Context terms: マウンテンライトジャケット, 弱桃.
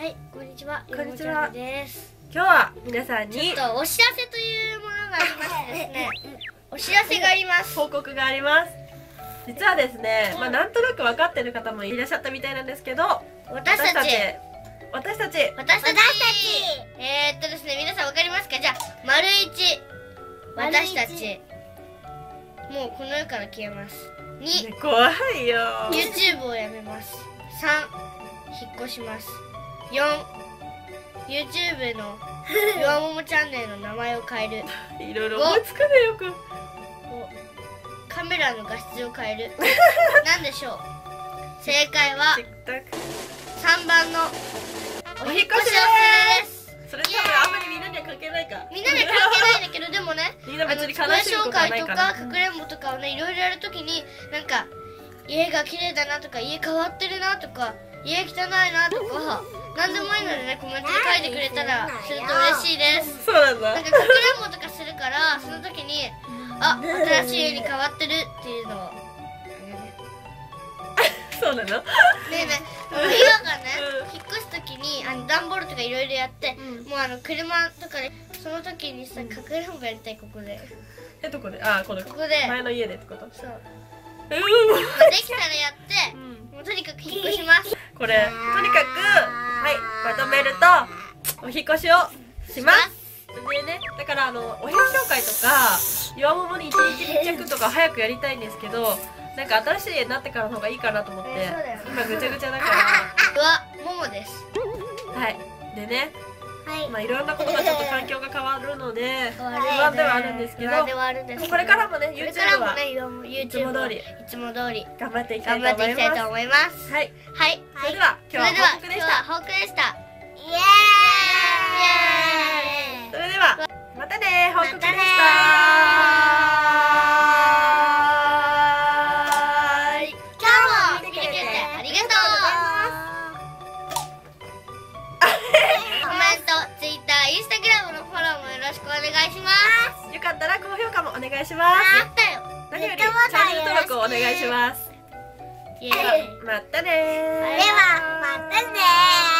はい、こんにちは。こんにちはです。今日は皆さんにちょっとお知らせというものがありましてですね。お知らせがあります。報告があります。実はですね、まあなんとなく分かっている方もいらっしゃったみたいなんですけど、私たちですね、皆さん分かりますか？じゃあ丸一、私たちもうこの世から消えます。2、怖いよ。YouTube をやめます。3、引っ越します。4、YouTube の弱桃チャンネルの名前を変える。いろいろ思いつくね、よく。5、カメラの画質を変える。なんでしょう。正解は3番のお引っ越しです。それ多分あんまりみんなには関係ないか。みんなには関係ないんだけど、でもね、自己紹介とかかくれんぼとかをね、いろいろやるときに、なんか家が綺麗だなとか、家変わってるなとか、家汚いなとか、なんでもいいのでね、コメントに書いてくれたらすると嬉しいです。そうなんだ。なんかかくれんぼとかするから、その時に、あ、新しい家に変わってるっていうのを。そうなの？ねえねえ、今がね、引っ越すときに段ボールとかいろいろやって、もう車とかで、その時にさ、かくれんぼやりたい、ここで。え、どこで？あ、この前の家でってこと？そう。できたらやって、もうとにかく引っ越します。これ、とにかく、はい、まとめると、お引っ越しをします。でね、だからお部屋紹介とか弱桃に一日密着とか早くやりたいんですけど、なんか新しい家になってからの方がいいかなと思って、今ぐちゃぐちゃだから弱桃です。はいでね、まあいろんなことがちょっと環境が変わるので不安ではあるんですけど、これからもね YouTube はいつも通り頑張っていきたいと思います。はい、それでは今日は報告でした。イエーイ。それではまたね、報告でしたー。今日も見てくれてありがとう。コメント、Twitter、Instagram のフォローもよろしくお願いします。よかったら高評価もお願いします。何よりチャンネル登録をお願いします。またねー。ではまたねー。